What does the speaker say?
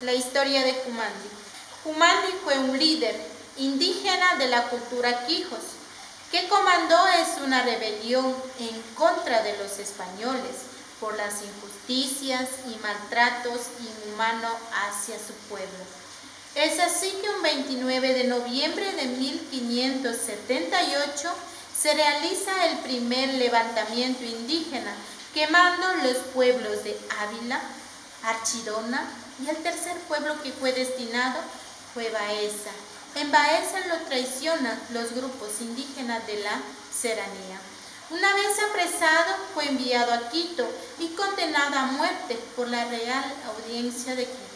La historia de Kumandi. Kumandi fue un líder indígena de la cultura Quijos, que comandó una rebelión en contra de los españoles por las injusticias y maltratos inhumanos hacia su pueblo. Es así que un 29 de noviembre de 1578 se realiza el primer levantamiento indígena, quemando los pueblos de Ávila, Archidona, y el tercer pueblo que fue destinado fue Baeza. En Baeza lo traicionan los grupos indígenas de la Serranía. Una vez apresado, fue enviado a Quito y condenado a muerte por la Real Audiencia de Quito.